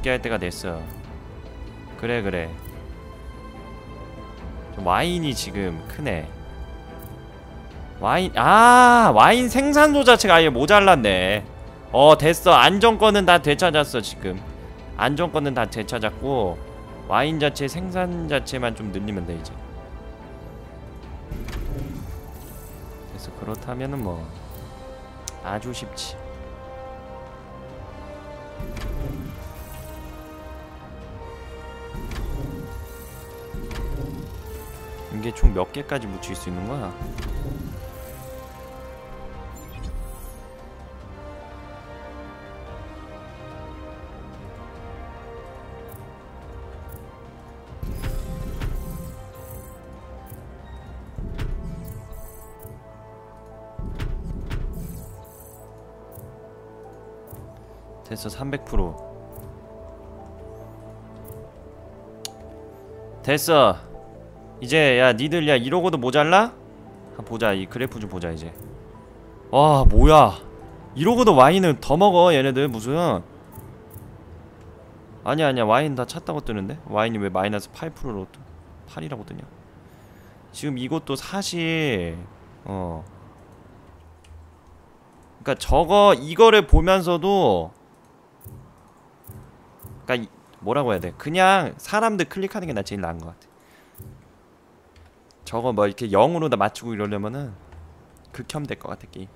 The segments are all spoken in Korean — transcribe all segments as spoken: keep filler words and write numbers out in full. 죽게 할 때가 됐어. 그래 그래. 와인이 지금 크네. 와인, 아 와인 생산도 자체가 아예 모자랐네. 어 됐어. 안정권은 다 되찾았어. 지금 안정권은 다 되찾았고 와인 자체 생산 자체만 좀 늘리면 돼 이제. 그래서 그렇다면은 뭐 아주 쉽지. 이게 총 몇 개까지 묻힐 수 있는 거야? 됐어. 삼백 퍼센트 됐어. 이제 야 니들 야 이러고도 모자라? 아, 보자 이 그래프 좀 보자 이제. 와 뭐야 이러고도 와인을 더 먹어 얘네들. 무슨 아니야 아니야 와인 다 찼다고 뜨는데. 와인이 왜 마이너스 팔 퍼센트로 팔이라고 뜨냐. 지금 이것도 사실 어 그니까 저거 이거를 보면서도 그니까 뭐라고 해야 돼. 그냥 사람들 클릭하는 게 나 제일 나은 것 같아. 저거 뭐 이렇게 영으로 다 맞추고 이러려면은 극혐될 것 같아 게임.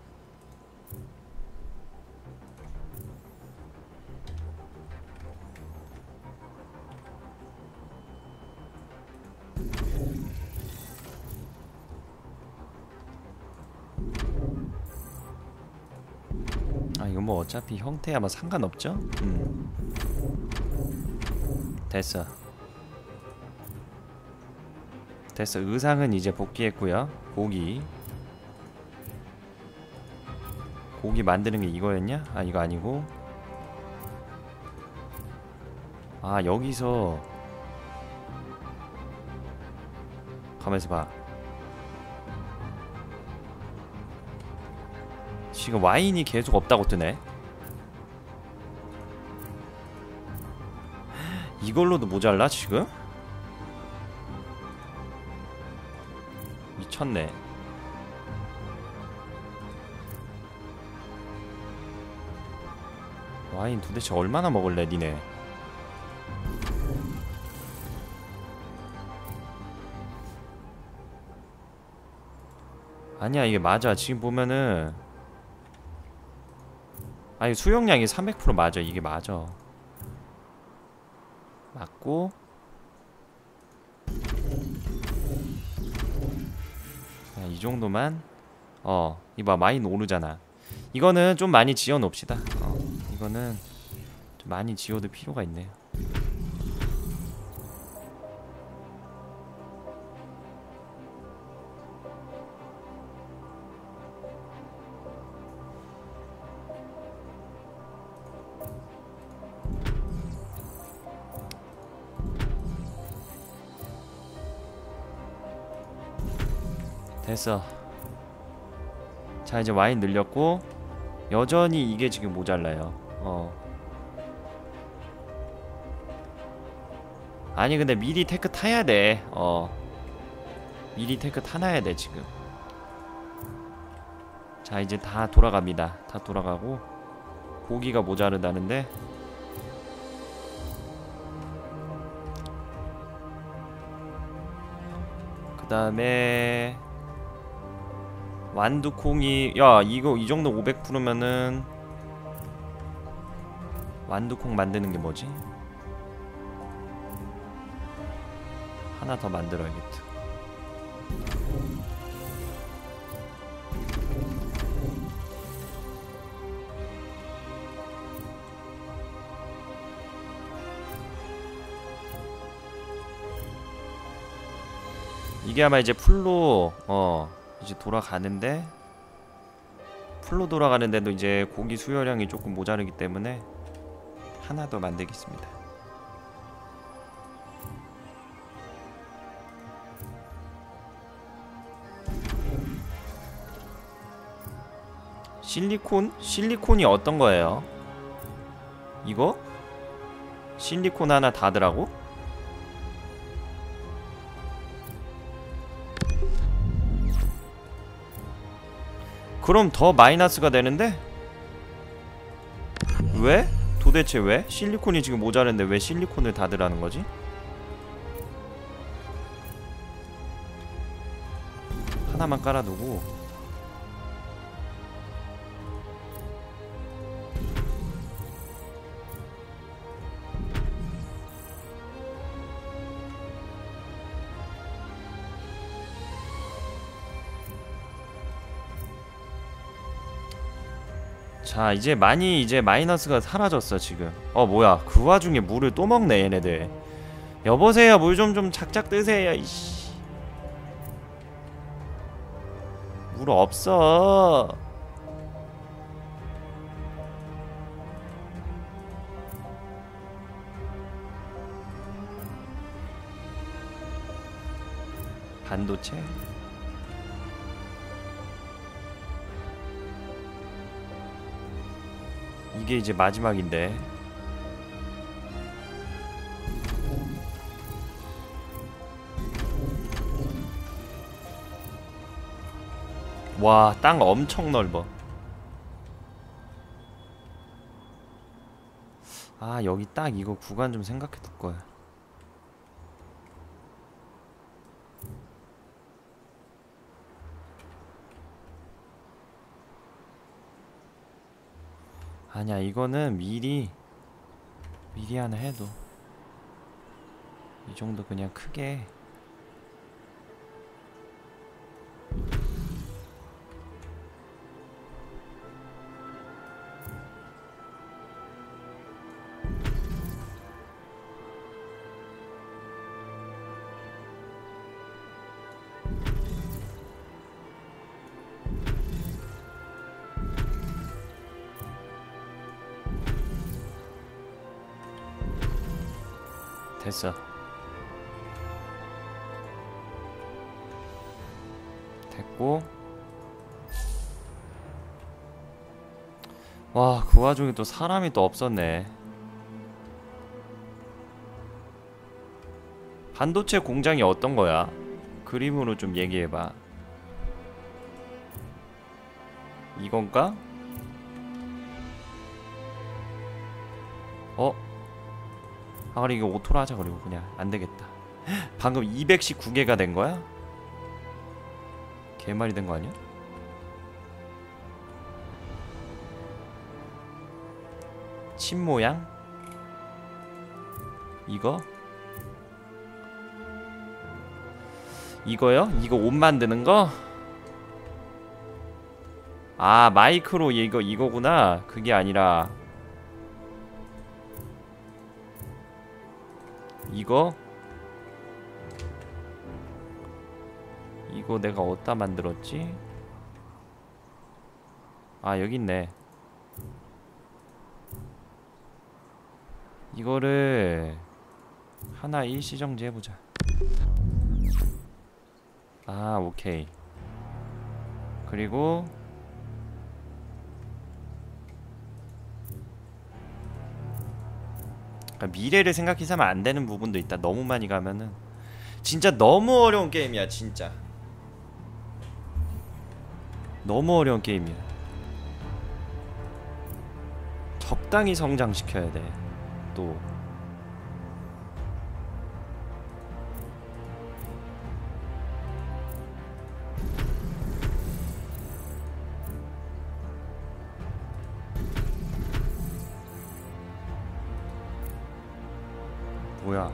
아 이거 뭐 어차피 형태야 뭐 상관없죠? 음. 됐어 됐어. 의상은 이제 복귀했고요. 고기 고기 만드는 게 이거였냐? 아 이거 아니고 아 여기서 가만있어 봐. 지금 와인이 계속 없다고 뜨네. 이걸로도 모자라 지금? 미쳤네. 와인 도대체 얼마나 먹을래 니네. 아니야 이게 맞아. 지금 보면은 아니 수용량이 삼백 퍼센트 맞아. 이게 맞아. 맞고 이 정도만. 어 이봐 마인 오르잖아. 이거는 좀 많이 지어 놓읍시다. 어, 이거는 좀 많이 지어둘 필요가 있네요. 됐어. 자 이제 와인 늘렸고 여전히 이게 지금 모자라요. 어 아니 근데 미리 테크 타야 돼. 어 미리 테크 타놔야 돼 지금. 자 이제 다 돌아갑니다. 다 돌아가고 고기가 모자르다는데 그 다음에 완두콩이 야 이거 이 정도 오백 퍼센트면은 완두콩 만드는 게 뭐지? 하나 더 만들어야겠다. 이게 아마 이제 풀로 어 이제 돌아가는데 풀로 돌아가는데도 이제 고기 수요량이 조금 모자르기 때문에 하나 더 만들겠습니다. 실리콘? 실리콘이 어떤 거예요? 이거? 실리콘 하나 다 더라고? 그럼 더 마이너스가 되는데? 왜? 도대체 왜? 실리콘이 지금 모자란데 왜 실리콘을 다 더라는 거지? 하나만 깔아두고 자 이제 많이 이제 마이너스가 사라졌어 지금. 어 뭐야 그 와중에 물을 또 먹네 얘네들. 여보세요 물 좀 좀 작작 뜨세요. 이씨 물 없어. 반도체? 이게 이제 마지막인데 와 땅 엄청 넓어. 아 여기 딱 이거 구간 좀 생각해둘걸. 아니야 이거는 미리 미리 하나 해도 이 정도 그냥 크게 됐어. 됐고 와 그 와중에 또 사람이 또 없었네. 반도체 공장이 어떤 거야? 그림으로 좀 얘기해봐. 이건가? 어? 아 그래 이거 오토로 하자. 그리고 그냥 안되겠다. 방금 이백십구 개가 된거야? 개말이 된거 아니야? 침 모양? 이거? 이거요? 이거 옷 만드는거? 아 마이크로 이거 이거구나. 그게 아니라 이거? 이거 내가 어디다 만들었지? 아 여기 있네. 이거를 하나 일시정지 해보자. 아 오케이. 그리고 미래를 생각해서 하면 안되는 부분도 있다. 너무 많이 가면은 진짜 너무 어려운 게임이야. 진짜 너무 어려운 게임이야. 적당히 성장시켜야 돼. 또 뭐야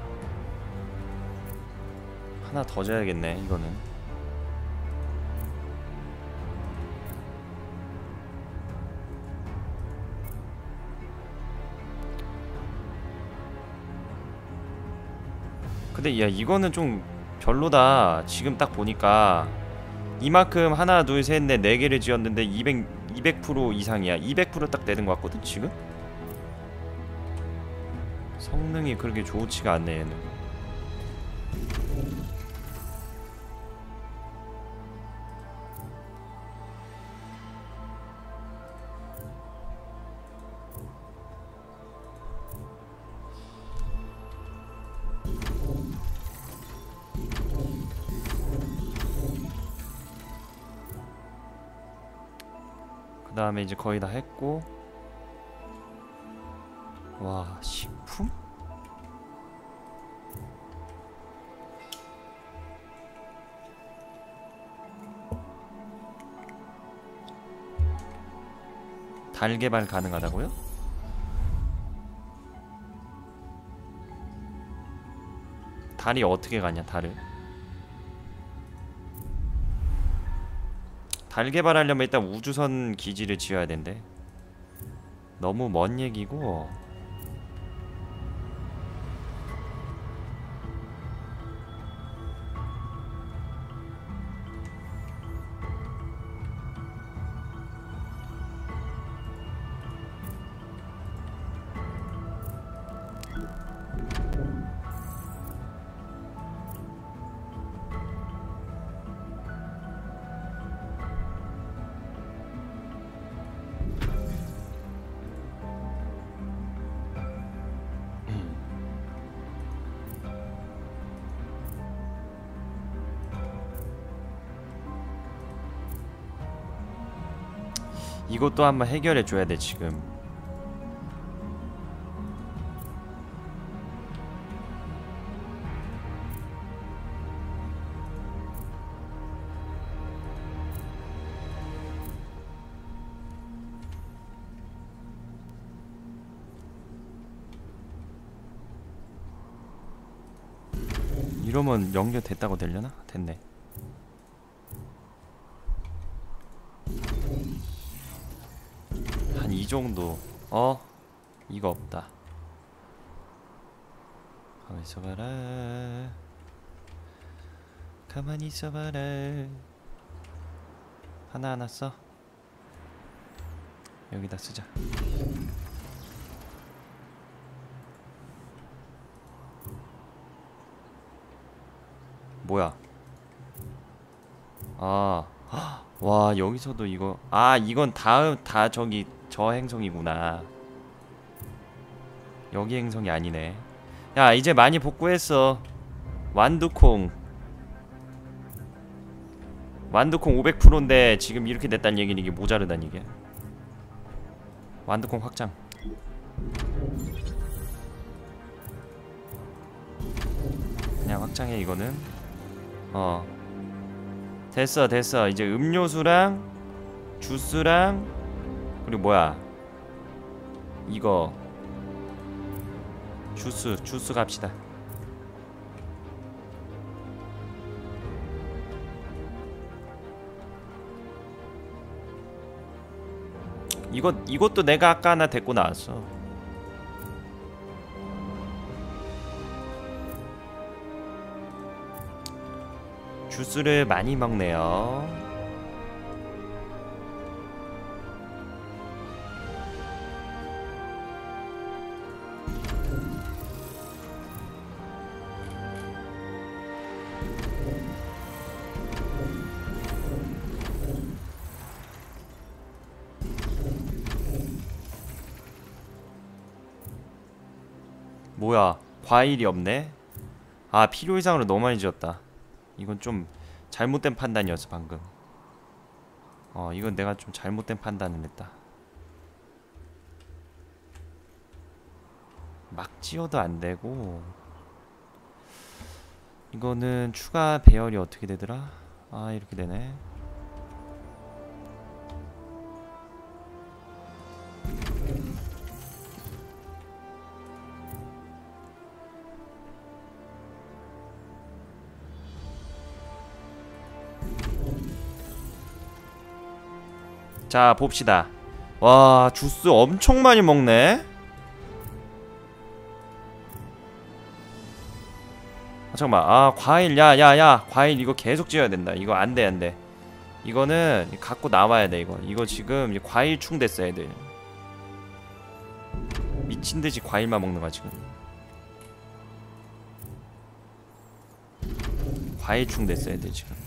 하나 더 줘야겠네. 이거는 근데 야 이거는 좀 별로다. 지금 딱 보니까 이만큼 하나 둘 셋 넷 네 개를 지었는데 이백, 이백 퍼센트 이상이야. 이백 퍼센트 딱 되는 것 같거든 지금? 성능이 그렇게 좋지가 않네 얘는. 다음에 이제 거의 다 했고. 와, 식품? 달 개발 가능하다고요? 달이 어떻게 가냐, 달을. 달 개발하려면 일단 우주선 기지를 지어야 된대. 너무 먼 얘기고. 이것도 한번 해결해줘야 돼, 지금. 이러면 연결됐다고 되려나? 됐네. 정도. 어? 이거 없다. 가만히 있어봐라. 가만히 있어봐라. 하나하나 써. 여기다 쓰자. 뭐야? 아. 와, 여기서도 이거. 아, 이건 다음 다 저기 저 행성이구나. 여기 행성이 아니네. 야, 이제 많이 복구했어. 완두콩 완두콩 오백 퍼센트인데 지금 이렇게 됐단 얘기는 이게 모자르단 얘기야. 완두콩 확장. 그냥 확장해 이거는. 어, 됐어 됐어. 이제 음료수랑 주스랑 그리고 뭐야 이거 주스 주스 갑시다. 이것, 이것도 내가 아까 하나 데리고 나왔어. 주스를 많이 먹네요. 뭐야, 과일이 없네? 아, 필요 이상으로 너무 많이 지었다. 이건 좀 잘못된 판단이었어, 방금. 어, 이건 내가 좀 잘못된 판단을 했다. 막 지어도 안 되고. 이거는 추가 배열이 어떻게 되더라? 아, 이렇게 되네. 자, 봅시다. 와, 주스 엄청 많이 먹네? 아, 잠깐만. 아, 과일. 야, 야, 야. 과일 이거 계속 지어야 된다. 이거 안 돼, 안 돼. 이거는 갖고 나와야 돼, 이거. 이거 지금 과일충 됐어, 애들. 미친듯이 과일만 먹는 거야, 지금. 과일충 됐어, 애들, 지금.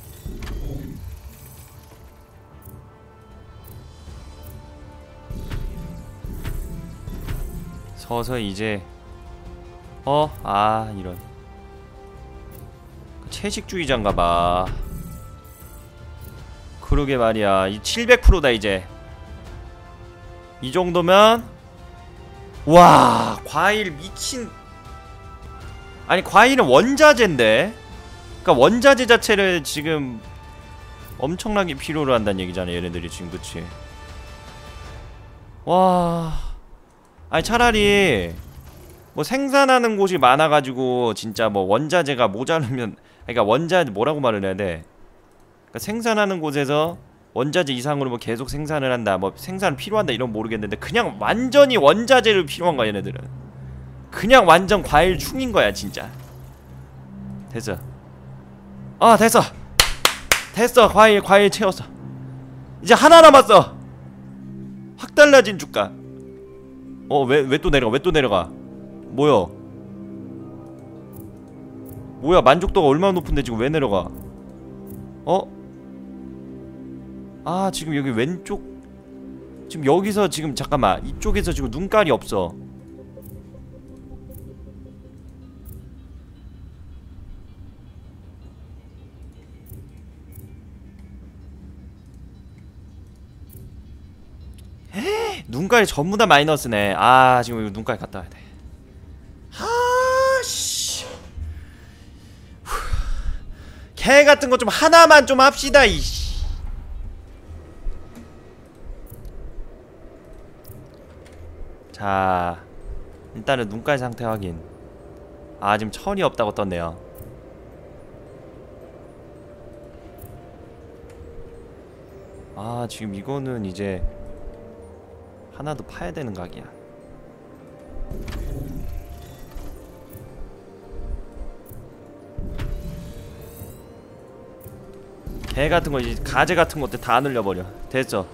서서히 이제 어? 아, 이런 채식주의자인가봐. 그러게 말이야. 이 칠백 퍼센트다 이제. 이 정도면 와 과일 미친. 아니 과일은 원자재인데 그니까 원자재 자체를 지금 엄청나게 필요로 한다는 얘기잖아 얘네들이 지금. 그치? 와 아니 차라리 뭐 생산하는 곳이 많아가지고 진짜 뭐 원자재가 모자르면, 그러니까 원자재 뭐라고 말을 해야 돼? 그러니까 생산하는 곳에서 원자재 이상으로 뭐 계속 생산을 한다, 뭐 생산 필요한다 이런 모르겠는데 그냥 완전히 원자재를 필요한 거야 얘네들은. 그냥 완전 과일 충인 거야 진짜. 됐어. 아 됐어. 됐어 과일 과일 채웠어. 이제 하나 남았어. 확 달라진 주가. 어 왜 왜 또 내려가 왜 또 내려가? 뭐야? 뭐야 만족도가 얼마나 높은데 지금 왜 내려가? 어? 아 지금 여기 왼쪽 지금 여기서 지금 잠깐만 이쪽에서 지금 눈깔이 없어. 헤 눈깔이 전부 다 마이너스네. 아 지금 이거 눈깔 갔다 와야 돼. 하씨 개 같은 거 좀 하나만 좀 합시다 이씨. 자 일단은 눈깔 상태 확인. 아 지금 철이 없다고 떴네요. 아 지금 이거는 이제 하나 더 파야 되는 각이야. 개 같은 거 이제 가재 같은 것들 다 늘려버려. 됐어,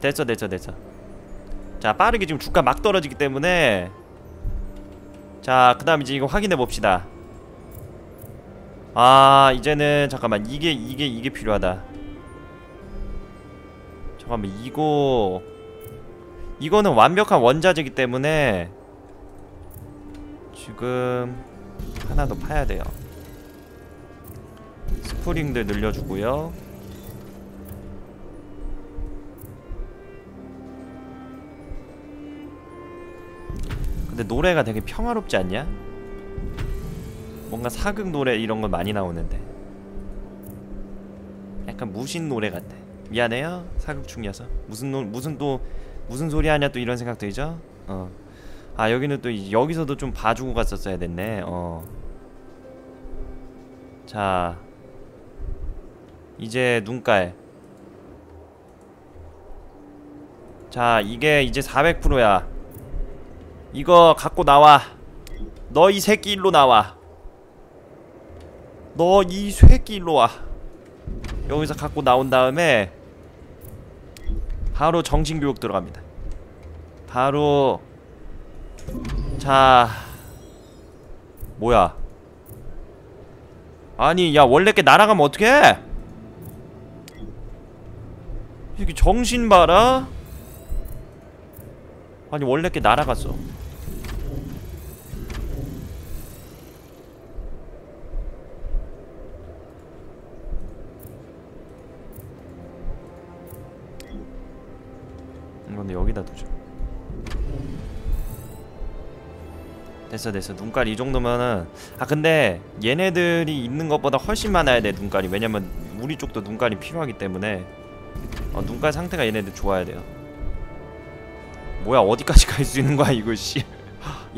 됐어, 됐어, 됐어. 자 빠르게 지금 주가 막 떨어지기 때문에 자 그다음 이제 이거 확인해 봅시다. 아 이제는 잠깐만 이게 이게 이게 필요하다. 잠깐만 이거 이거는 완벽한 원자재이기 때문에 지금 하나 더 파야 돼요. 스프링들 늘려주고요. 근데 노래가 되게 평화롭지 않냐? 뭔가 사극 노래 이런 거 많이 나오는데 약간 무신 노래 같아. 미안해요 사극충이어서. 무슨 노, 무슨 또 무슨 소리 하냐 또 이런 생각 들죠? 어. 아 여기는 또 여기서도 좀 봐주고 갔었어야 됐네. 어. 자 이제 눈깔. 자 이게 이제 사백 퍼센트야 이거 갖고 나와. 너 이 새끼 일로 나와. 너 이 새끼 일로 와. 여기서 갖고 나온 다음에 바로 정신교육 들어갑니다. 바로 자 뭐야. 아니 야 원래 게 날아가면 어떡해. 이게 정신 봐라. 아니 원래 게 날아갔어. 근데 여기다 두죠. 됐어 됐어 눈깔 이 정도면은. 아 근데 얘네들이 있는 것보다 훨씬 많아야 돼 눈깔이. 왜냐면 우리 쪽도 눈깔이 필요하기 때문에 어, 눈깔 상태가 얘네들 좋아야 돼요. 뭐야 어디까지 갈 수 있는 거야 이거 씨.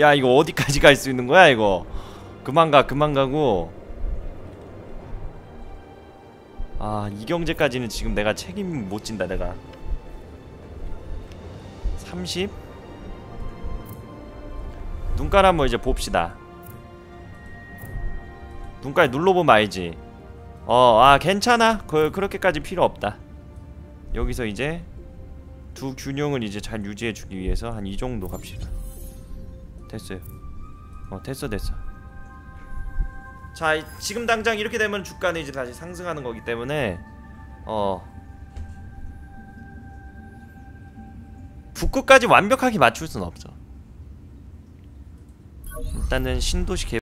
야 이거 어디까지 갈 수 있는 거야 이거. 그만 가 그만 가고. 아 이 경제까지는 지금 내가 책임 못 진다 내가. 삼십? 눈깔 한번 이제 봅시다. 눈깔 눌러보면 알지. 어, 아 괜찮아. 그, 그렇게까지 필요 없다. 여기서 이제 두 균형을 이제 잘 유지해주기 위해서 한 이 정도 갑시다. 됐어요. 어 됐어 됐어. 자 지금 당장 이렇게 되면 주가는 이제 다시 상승하는 거기 때문에 어 북극까지 완벽하게 맞출 순 없어. 일단은 신도시 개